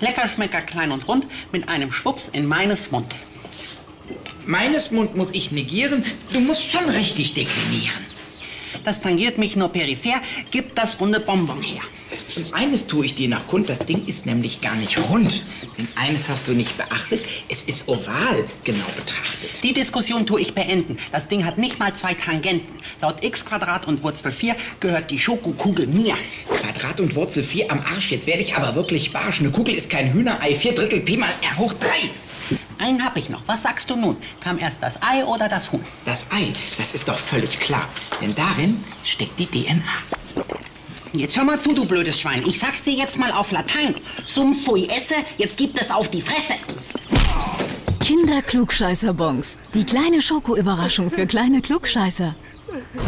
Lecker, schmecker, klein und rund, mit einem Schwupps in meines Mund. Meines Mund muss ich negieren, du musst schon richtig deklinieren. Das tangiert mich nur peripher, gib das runde Bonbon her. Und eines tue ich dir nach kund, das Ding ist nämlich gar nicht rund. Denn eines hast du nicht beachtet, es ist oval genau betrachtet. Die Diskussion tue ich beenden. Das Ding hat nicht mal zwei Tangenten. Laut x² und Wurzel 4 gehört die Schokokugel mir. Quadrat und Wurzel 4 am Arsch, jetzt werde ich aber wirklich barsch. Eine Kugel ist kein Hühnerei, 4/3 Pi mal R hoch 3. Einen hab ich noch. Was sagst du nun? Kam erst das Ei oder das Huhn? Das Ei, das ist doch völlig klar. Denn darin steckt die DNA. Jetzt hör mal zu, du blödes Schwein. Ich sag's dir jetzt mal auf Latein. Sum fui esse, jetzt gibt es auf die Fresse. Kinder Klugscheißerbons. Die kleine Schokoüberraschung für kleine Klugscheißer.